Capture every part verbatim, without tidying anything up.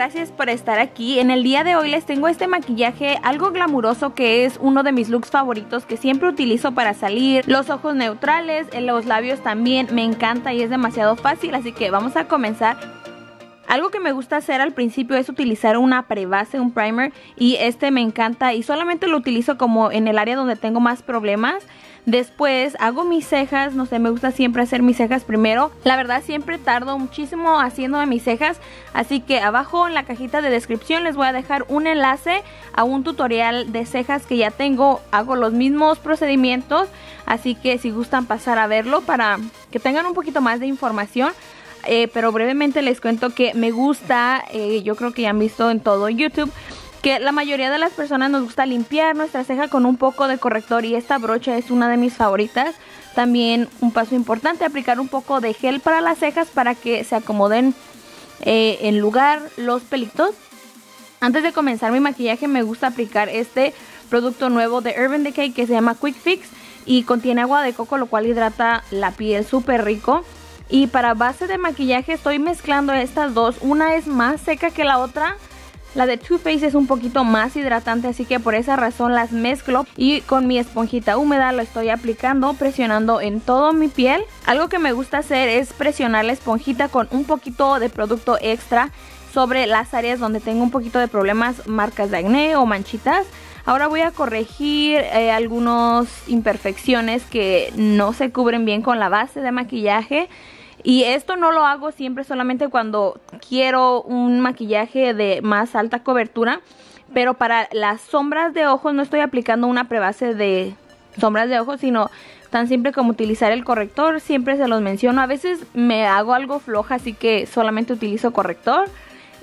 gracias por estar aquí. En el día de hoy les tengo este maquillaje algo glamuroso que es uno de mis looks favoritos que siempre utilizo para salir. Los ojos neutrales, los labios también, me encanta y es demasiado fácil, así que vamos a comenzar. Algo que me gusta hacer al principio es utilizar una prebase, un primer, y este me encanta y solamente lo utilizo como en el área donde tengo más problemas. Después hago mis cejas, no sé, me gusta siempre hacer mis cejas primero. La verdad siempre tardo muchísimo haciéndome mis cejas, así que abajo en la cajita de descripción les voy a dejar un enlace a un tutorial de cejas que ya tengo. Hago los mismos procedimientos, así que si gustan pasar a verlo para que tengan un poquito más de información. Eh, pero brevemente les cuento que me gusta, eh, yo creo que ya han visto en todo YouTube, que la mayoría de las personas nos gusta limpiar nuestra ceja con un poco de corrector y esta brocha es una de mis favoritas. También un paso importante, aplicar un poco de gel para las cejas para que se acomoden eh, en lugar los pelitos. Antes de comenzar mi maquillaje me gusta aplicar este producto nuevo de Urban Decay que se llama Quick Fix y contiene agua de coco, lo cual hidrata la piel súper rico. Y para base de maquillaje estoy mezclando estas dos, una es más seca que la otra. La de Too Faced es un poquito más hidratante, así que por esa razón las mezclo. Y con mi esponjita húmeda lo estoy aplicando, presionando en toda mi piel. Algo que me gusta hacer es presionar la esponjita con un poquito de producto extra sobre las áreas donde tengo un poquito de problemas, marcas de acné o manchitas. Ahora voy a corregir eh, algunas imperfecciones que no se cubren bien con la base de maquillaje. Y esto no lo hago siempre, solamente cuando quiero un maquillaje de más alta cobertura. Pero para las sombras de ojos no estoy aplicando una prebase de sombras de ojos, sino tan simple como utilizar el corrector. Siempre se los menciono. A veces me hago algo floja, así que solamente utilizo corrector.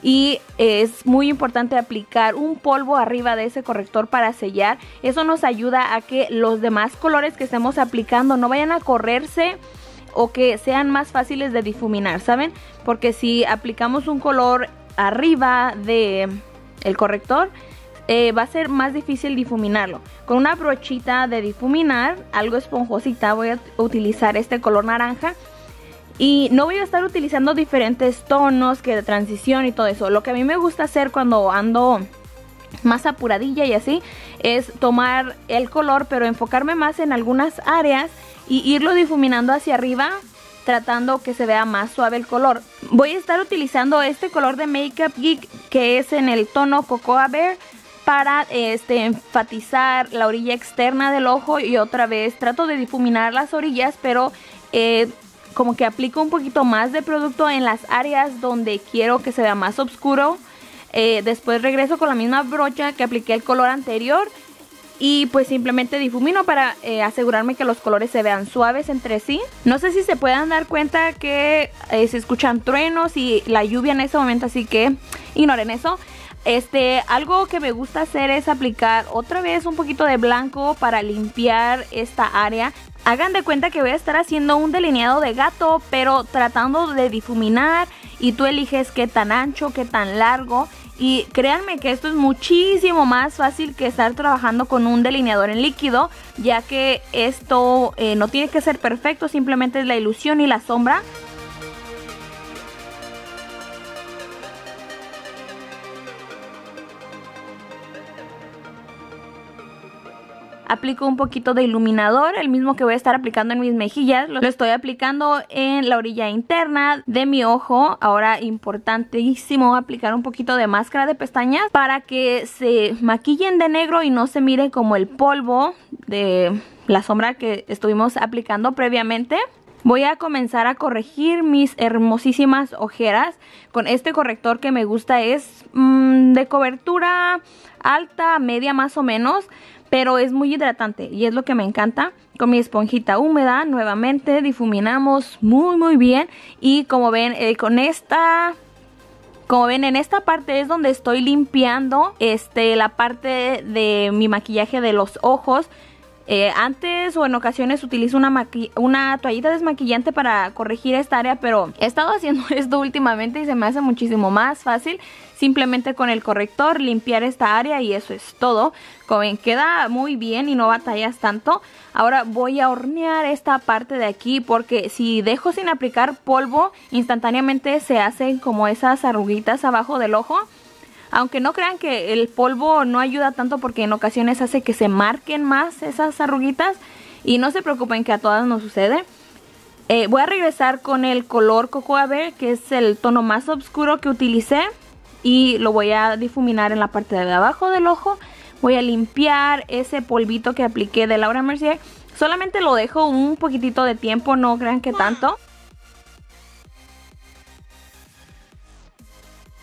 Y es muy importante aplicar un polvo arriba de ese corrector para sellar. Eso nos ayuda a que los demás colores que estemos aplicando no vayan a correrse o que sean más fáciles de difuminar, ¿saben? Porque si aplicamos un color arriba de el corrector, eh, va a ser más difícil difuminarlo. Con una brochita de difuminar, algo esponjosita, voy a utilizar este color naranja. Y no voy a estar utilizando diferentes tonos que de transición y todo eso. Lo que a mí me gusta hacer cuando ando más apuradilla y así, es tomar el color pero enfocarme más en algunas áreas y irlo difuminando hacia arriba, tratando que se vea más suave el color. Voy a estar utilizando este color de Makeup Geek que es en el tono Cocoa Bear para este, enfatizar la orilla externa del ojo. Y otra vez trato de difuminar las orillas, pero eh, como que aplico un poquito más de producto en las áreas donde quiero que se vea más oscuro. Eh, después regreso con la misma brocha que apliqué el color anterior y pues simplemente difumino para eh, asegurarme que los colores se vean suaves entre sí. No sé si se puedan dar cuenta que eh, se escuchan truenos y la lluvia en ese momento, así que ignoren eso. Este, algo que me gusta hacer es aplicar otra vez un poquito de blanco para limpiar esta área. Hagan de cuenta que voy a estar haciendo un delineado de gato, pero tratando de difuminar y tú eliges qué tan ancho, qué tan largo. Y créanme que esto es muchísimo más fácil que estar trabajando con un delineador en líquido, ya que esto eh, no tiene que ser perfecto, simplemente es la ilusión y la sombra. Aplico un poquito de iluminador, el mismo que voy a estar aplicando en mis mejillas. Lo estoy aplicando en la orilla interna de mi ojo. Ahora, importantísimo, aplicar un poquito de máscara de pestañas para que se maquillen de negro y no se mire como el polvo de la sombra que estuvimos aplicando previamente. Voy a comenzar a corregir mis hermosísimas ojeras con este corrector que me gusta. Es mmm, de cobertura alta, media más o menos, pero es muy hidratante y es lo que me encanta. Con mi esponjita húmeda nuevamente difuminamos muy muy bien. Y como ven, eh, con esta... Como ven, en esta parte es donde estoy limpiando este, la parte de mi maquillaje de los ojos. Eh, antes o en ocasiones utilizo una, maqui una toallita desmaquillante para corregir esta área, pero he estado haciendo esto últimamente y se me hace muchísimo más fácil simplemente con el corrector limpiar esta área, y eso es todo. Como ven, queda muy bien y no batallas tanto. Ahora voy a hornear esta parte de aquí, porque si dejo sin aplicar polvo, instantáneamente se hacen como esas arruguitas abajo del ojo. Aunque no crean que el polvo no ayuda tanto, porque en ocasiones hace que se marquen más esas arruguitas. Y no se preocupen, que a todas nos sucede. Eh, voy a regresar con el color Cocoa Bear, que es el tono más oscuro que utilicé. Y lo voy a difuminar en la parte de abajo del ojo. Voy a limpiar ese polvito que apliqué de Laura Mercier. Solamente lo dejo un poquitito de tiempo, no crean que tanto.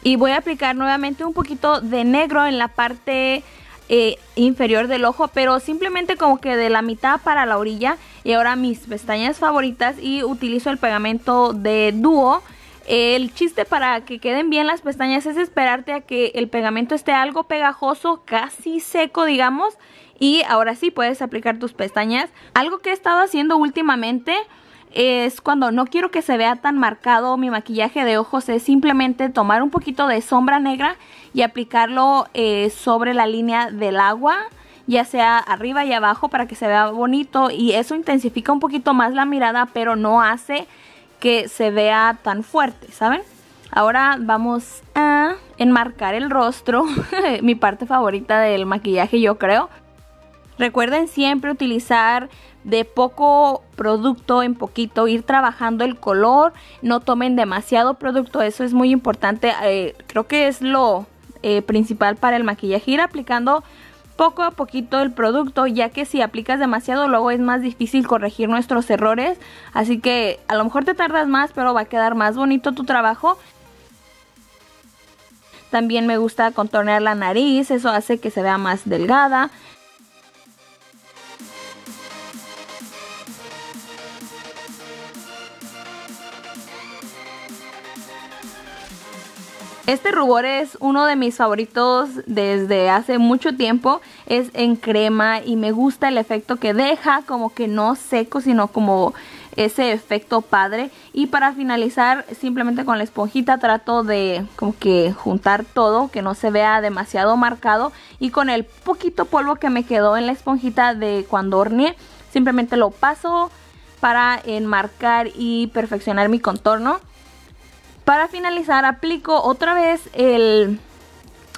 Y voy a aplicar nuevamente un poquito de negro en la parte eh, inferior del ojo, pero simplemente como que de la mitad para la orilla. Y ahora mis pestañas favoritas, y utilizo el pegamento de Duo. El chiste para que queden bien las pestañas es esperarte a que el pegamento esté algo pegajoso, casi seco, digamos. Y ahora sí puedes aplicar tus pestañas. Algo que he estado haciendo últimamente es, cuando no quiero que se vea tan marcado mi maquillaje de ojos, es simplemente tomar un poquito de sombra negra y aplicarlo eh, sobre la línea del agua, ya sea arriba y abajo, para que se vea bonito, y eso intensifica un poquito más la mirada, pero no hace que se vea tan fuerte, ¿saben? Ahora vamos a enmarcar el rostro, mi parte favorita del maquillaje, yo creo. Recuerden siempre utilizar de poco producto en poquito, ir trabajando el color, no tomen demasiado producto, eso es muy importante. Eh, creo que es lo eh, principal para el maquillaje, ir aplicando poco a poquito el producto, ya que si aplicas demasiado luego es más difícil corregir nuestros errores, así que a lo mejor te tardas más, pero va a quedar más bonito tu trabajo. También me gusta contornear la nariz, eso hace que se vea más delgada. Este rubor es uno de mis favoritos desde hace mucho tiempo, es en crema y me gusta el efecto que deja, como que no seco, sino como ese efecto padre. Y para finalizar, simplemente con la esponjita trato de como que juntar todo, que no se vea demasiado marcado, y con el poquito polvo que me quedó en la esponjita de cuando horneé, simplemente lo paso para enmarcar y perfeccionar mi contorno. Para finalizar, aplico otra vez el,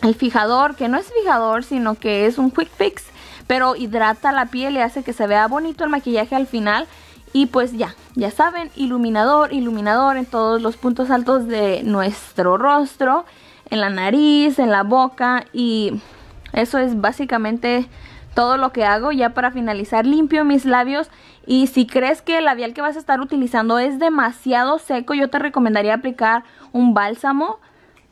el fijador, que no es fijador, sino que es un Quick Fix, pero hidrata la piel y hace que se vea bonito el maquillaje al final. Y pues ya, ya saben, iluminador, iluminador en todos los puntos altos de nuestro rostro, en la nariz, en la boca, y eso es básicamente todo lo que hago. Ya para finalizar, limpio mis labios, y si crees que el labial que vas a estar utilizando es demasiado seco, yo te recomendaría aplicar un bálsamo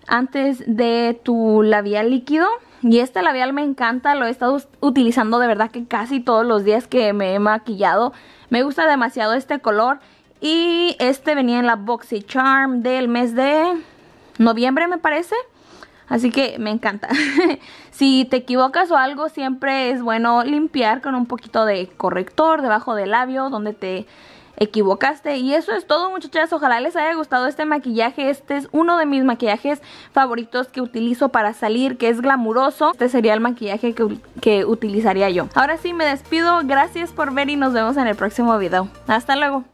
antes de tu labial líquido. Y este labial me encanta, lo he estado utilizando de verdad que casi todos los días que me he maquillado. Me gusta demasiado este color, y este venía en la BoxyCharm del mes de noviembre, me parece. Así que me encanta. Si te equivocas o algo, siempre es bueno limpiar con un poquito de corrector debajo del labio donde te equivocaste. Y eso es todo, muchachas. Ojalá les haya gustado este maquillaje. Este es uno de mis maquillajes favoritos que utilizo para salir, que es glamuroso. Este sería el maquillaje que, que utilizaría yo. Ahora sí, me despido. Gracias por ver y nos vemos en el próximo video. Hasta luego.